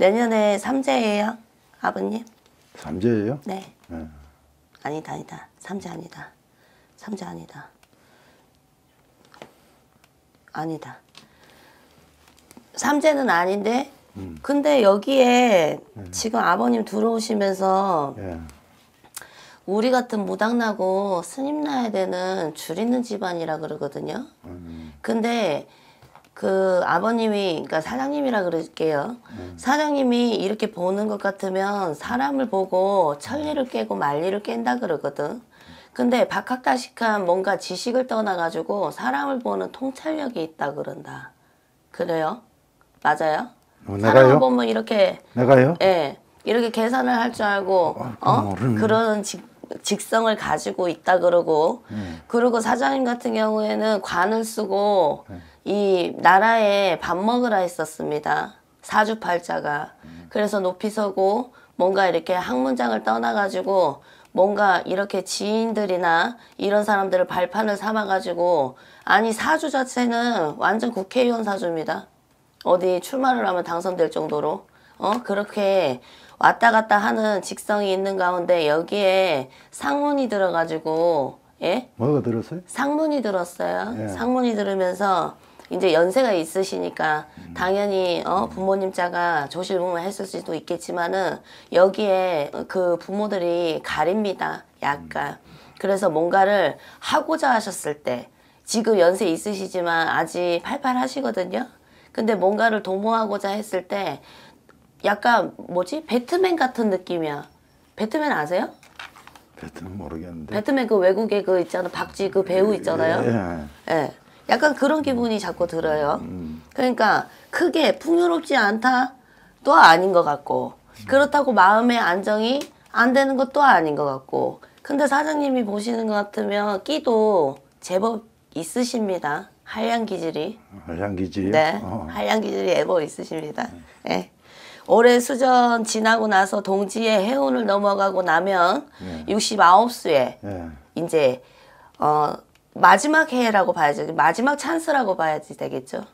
내년에 삼재예요, 아버님. 삼재예요? 네. 네. 아니다, 아니다. 삼재 아니다. 삼재 아니다. 아니다. 삼재는 아닌데, 근데 여기에 지금 아버님 들어오시면서 우리 같은 무당나고 스님 나야 되는 줄 있는 집안이라 그러거든요. 근데 그 아버님이, 그러니까 사장님이라 그럴게요. 사장님이 이렇게 보는 것 같으면 사람을 보고 천리를 깨고 만리를 깬다 그러거든. 근데 박학다식한 뭔가 지식을 떠나가지고 사람을 보는 통찰력이 있다 그런다. 그래요? 맞아요? 사람을 보면 이렇게 내가요? 예, 이렇게 계산을 할 줄 알고 그런 직성을 가지고 있다 그러고 그리고 사장님 같은 경우에는 관을 쓰고 이 나라에 밥 먹으라 했었습니다. 사주팔자가. 그래서 높이 서고 뭔가 이렇게 학문장을 떠나가지고 뭔가 이렇게 지인들이나 이런 사람들을 발판을 삼아가지고 아니 사주 자체는 완전 국회의원 사주입니다. 어디 출마를 하면 당선될 정도로 그렇게 왔다 갔다 하는 직성이 있는 가운데 여기에 상문이 들어가지고 예? 뭐가 들었어요? 상문이 들었어요. 예. 상문이 들으면서 이제 연세가 있으시니까 당연히 부모님 자가 조실부모 했을 수도 있겠지만은 여기에 그 부모들이 가립니다. 약간. 그래서 뭔가를 하고자 하셨을 때 지금 연세 있으시지만 아직 팔팔하시거든요. 근데 뭔가를 도모하고자 했을 때 약간 뭐지? 배트맨 같은 느낌이야. 배트맨 아세요? 배트맨 모르겠는데. 배트맨 그 외국의 그 있잖아. 박쥐 그 배우 있잖아요. 예. 예. 약간 그런 기분이 자꾸 들어요. 그러니까 크게 풍요롭지 않다 또 아닌 것 같고 그렇다고 마음의 안정이 안 되는 것도 아닌 것 같고 근데 사장님이 보시는 것 같으면 끼도 제법 있으십니다. 한량 기질이. 한량 기질이요? 네. 한량 기질이 제법 있으십니다. 네. 올해 수전 지나고 나서 동지의 해운을 넘어가고 나면 69수에 이제 마지막 해라고 봐야지. 마지막 찬스라고 봐야지 되겠죠.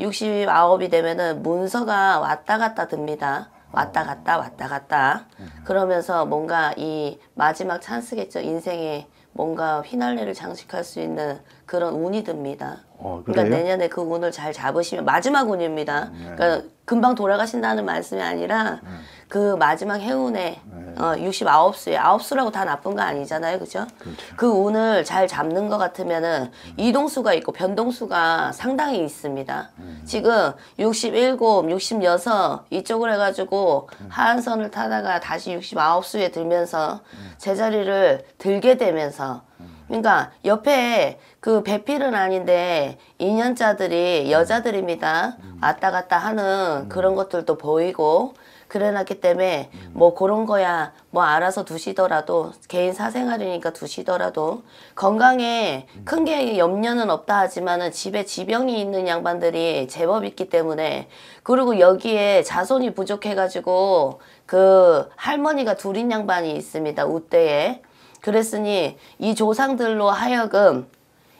69이 되면은 문서가 왔다 갔다 듭니다. 왔다 갔다 왔다 갔다. 그러면서 뭔가 이 마지막 찬스겠죠. 인생에 뭔가 휘날레를 장식할 수 있는 그런 운이 듭니다. 그러니까 내년에 그 운을 잘 잡으시면 마지막 운입니다. 네. 그러니까 금방 돌아가신다는 말씀이 아니라 그 마지막 해운에 69수에 9수라고 다 나쁜 거 아니잖아요. 그죠? 그렇죠. 그 운을 잘 잡는 것 같으면은 이동수가 있고 변동수가 상당히 있습니다. 지금 67, 66 이쪽을 해가지고 하한선을 타다가 다시 69수에 들면서 제자리를 들게 되면서 그러니까 옆에 그 배필은 아닌데 2년짜들이 여자들입니다. 왔다 갔다 하는 그런 것들도 보이고 그래놨기 때문에 뭐 그런 거야 뭐 알아서 두시더라도 개인 사생활이니까 두시더라도 건강에 큰 게 염려는 없다 하지만은 집에 지병이 있는 양반들이 제법 있기 때문에 그리고 여기에 자손이 부족해가지고 그 할머니가 둘인 양반이 있습니다. 우대에. 그랬으니 이 조상들로 하여금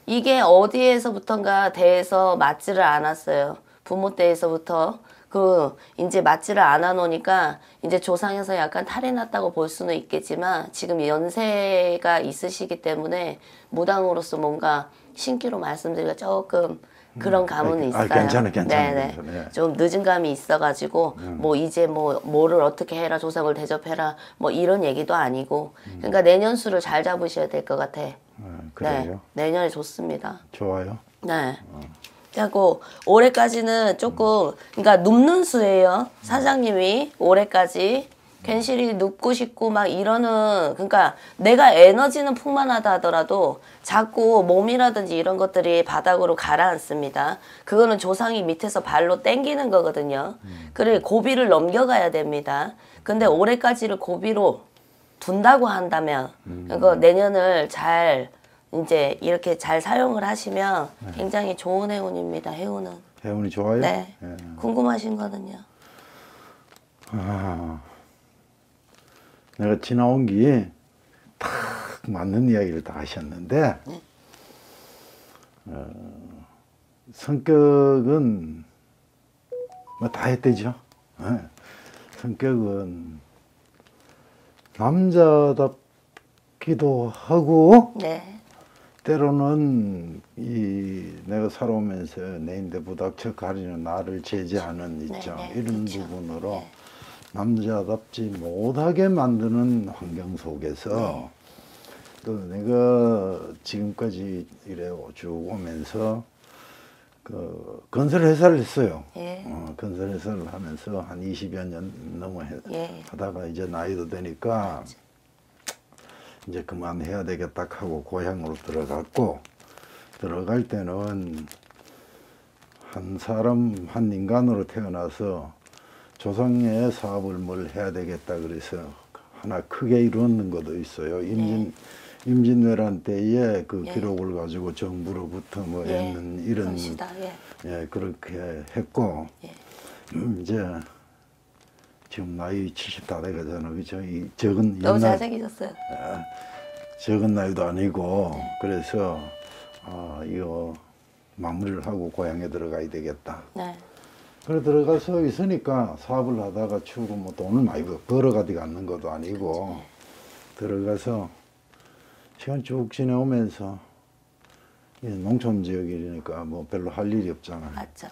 이게 어디에서부턴가 대해서 맞지를 않았어요. 부모 때에서부터 그 이제 맞지를 않아 놓으니까 이제 조상에서 약간 탈이 났다고 볼 수는 있겠지만 지금 연세가 있으시기 때문에 무당으로서 뭔가 신기로 말씀드리기가 조금 그런 감은 있어요. 괜찮아, 괜찮아. 네. 좀 늦은 감이 있어가지고 뭐 이제 뭐를 어떻게 해라 조상을 대접해라 뭐 이런 얘기도 아니고 그러니까 내년 수를 잘 잡으셔야 될 것 같아. 그래요? 네. 내년에 좋습니다. 좋아요. 네. 그리고 올해까지는 조금 그러니까 눕는 수예요. 사장님이 올해까지 괜시리 눕고 싶고 막 이러는 그러니까 내가 에너지는 풍만하다 하더라도 자꾸 몸이라든지 이런 것들이 바닥으로 가라앉습니다. 그거는 조상이 밑에서 발로 땡기는 거거든요. 그래 고비를 넘겨가야 됩니다. 근데 올해까지를 고비로 둔다고 한다면 그거 내년을 잘 이제 이렇게 잘 사용을 하시면 굉장히 좋은 해운입니다. 해운은. 해운이 좋아요? 네. 예. 궁금하신 거는요? 내가 지나온 게 딱 맞는 이야기를 다 하셨는데 네. 성격은 뭐 다 했대죠. 성격은 남자답기도 하고 네. 때로는 이 내가 살아오면서 내 인대 부닥쳐 가리는 나를 제지하는 입장 네, 네, 이런 그렇죠. 부분으로 네. 남자답지 못하게 만드는 환경 속에서 네. 또 내가 지금까지 이래 쭉 오면서 그 건설회사를 했어요. 예. 건설회사를 하면서 한 20여 년 넘어 예. 하다가 이제 나이도 되니까 맞아. 이제 그만해야 되겠다 하고 고향으로 들어갔고, 들어갈 때는 한 사람, 한 인간으로 태어나서 조상의 사업을 뭘 해야 되겠다 그래서 하나 크게 이루는 것도 있어요. 임진왜란 때에 그 예. 기록을 가지고 정부로부터 뭐 예. 했는 이런 것이다. 예. 예, 그렇게 했고 예. 이제 지금 나이 70 다 돼가잖아. 그죠? 이 적은 너무 잘생기셨어요. 적은 나이도 아니고 네. 그래서 이거 마무리를 하고 고향에 들어가야 되겠다. 네. 그래 들어가서 있으니까 사업을 하다가 치우고 뭐 돈을 많이 벌어가지가 않는 것도 아니고 그렇죠. 들어가서 시간 쭉 지내오면서 농촌 지역이니까 뭐 별로 할 일이 없잖아요. 맞죠.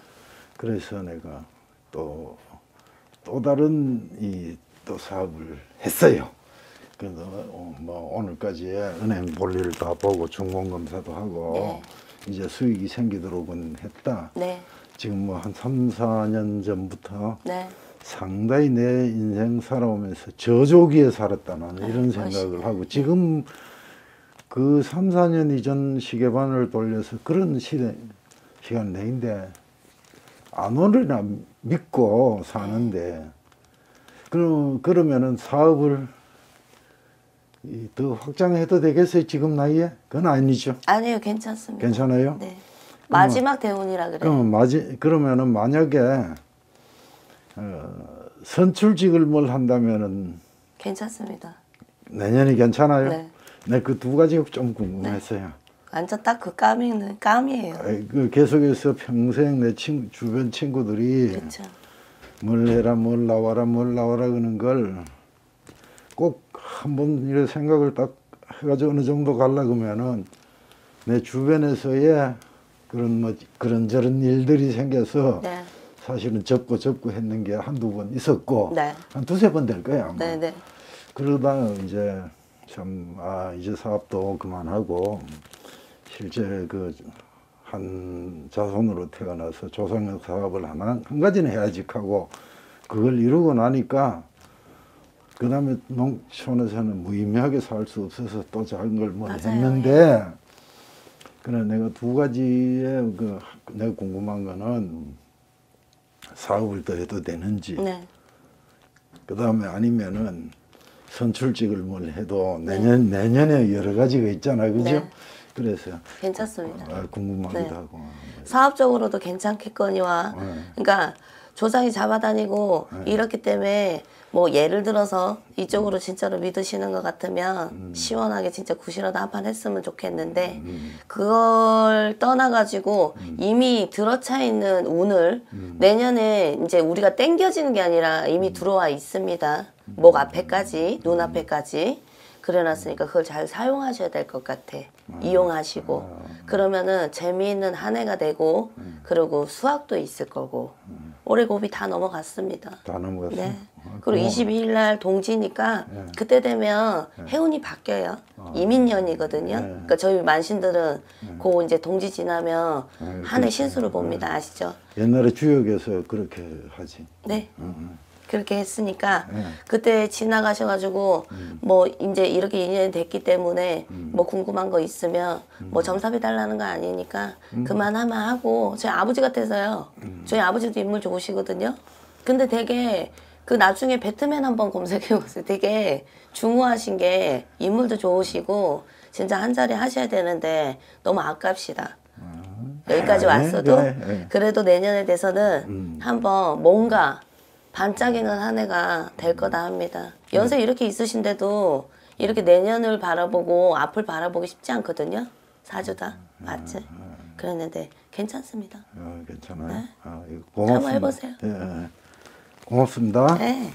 그래서 내가 또 다른 또 사업을 했어요. 그래서 뭐 오늘까지의 은행 볼일을 다 보고 중공검사도 하고 네. 이제 수익이 생기도록은 했다. 네. 지금 뭐 한 3, 4년 전부터 네. 상당히 내 인생 살아오면서 저조기에 살았다는 네. 이런 생각을 멋있네. 하고 지금 그 3, 4년 이전 시계반을 돌려서 그런 시간 내인데 안 오르나 믿고 사는데 그러면은 사업을 더 확장해도 되겠어요? 지금 나이에? 그건 아니죠? 아니요, 괜찮습니다. 괜찮아요? 네. 마지막 대운이라 그래요. 그러면은 만약에 선출직을 뭘 한다면은 괜찮습니다. 내년이 괜찮아요? 네. 네, 그 두 가지가 좀 궁금했어요. 네. 완전 딱 그 까미는 까미예요. 그 계속해서 평생 내 주변 친구들이 그쵸. 뭘 해라, 뭘 나와라 그러는 걸 꼭 한번 이런 생각을 딱 해가지고 어느 정도 가려 그러면은 내 주변에서의 그런 뭐 그런저런 일들이 생겨서 네. 사실은 접고 했는 게 한두 번 있었고 네. 한 두세 번 될 거야. 아마. 네, 네. 그러다가 이제 참, 이제 사업도 그만하고, 실제 한 자손으로 태어나서 조상의 사업을 한 가지는 해야지 하고, 그걸 이루고 나니까, 그 다음에 농촌에서는 무의미하게 살 수 없어서 또 작은 걸 뭐 했는데, 그래, 내가 두 가지의 내가 궁금한 거는, 사업을 더 해도 되는지, 네. 그 다음에 아니면은, 선출직을 뭘 해도 내년에 여러 가지가 있잖아요. 그죠? 네. 그래서. 괜찮습니다. 궁금하기도 네. 하고. 사업적으로도 괜찮겠거니와. 네. 그러니까 조상이 잡아다니고 네. 이렇기 때문에 뭐 예를 들어서 이쪽으로 진짜로 믿으시는 것 같으면 시원하게 진짜 굿이라도 한판 했으면 좋겠는데 그걸 떠나가지고 이미 들어차 있는 운을 내년에 이제 우리가 땡겨지는 게 아니라 이미 들어와 있습니다. 목 앞에까지, 눈 앞에까지 그려놨으니까 그걸 잘 사용하셔야 될 것 같아. 이용하시고 그러면은 재미있는 한 해가 되고 그리고 수확도 있을 거고 올해 곱이 다 넘어갔습니다. 다 넘어갔어요? 네. 그리고 22일날 동지니까 네. 그때 되면 해운이 바뀌어요. 이민년이거든요. 네. 그러니까 저희 만신들은 네. 그 이제 동지 지나면 네. 한 해 신수를 봅니다. 네. 아시죠? 옛날에 주역에서 그렇게 하지. 네. 그렇게 했으니까 네. 그때 지나가셔가지고 뭐 이제 이렇게 인연이 됐기 때문에 뭐 궁금한 거 있으면 뭐 점삽해 달라는 거 아니니까 그만하면 하고 저희 아버지 같아서요. 저희 아버지도 인물 좋으시거든요. 근데 되게 그 나중에 배트맨 한번 검색해보세요. 되게 중후하신 게 인물도 좋으시고 진짜 한 자리 하셔야 되는데 너무 아깝시다. 여기까지 왔어도 그래도 내년에 대해서는 한번 뭔가 반짝이는 한 해가 될 거다 합니다. 연세 이렇게 있으신데도 이렇게 내년을 바라보고 앞을 바라보기 쉽지 않거든요. 사주다. 맞지? 그랬는데 괜찮습니다. 괜찮아요. 네? 고맙습니다. 한번 해보세요. 예. 고맙습니다. 네.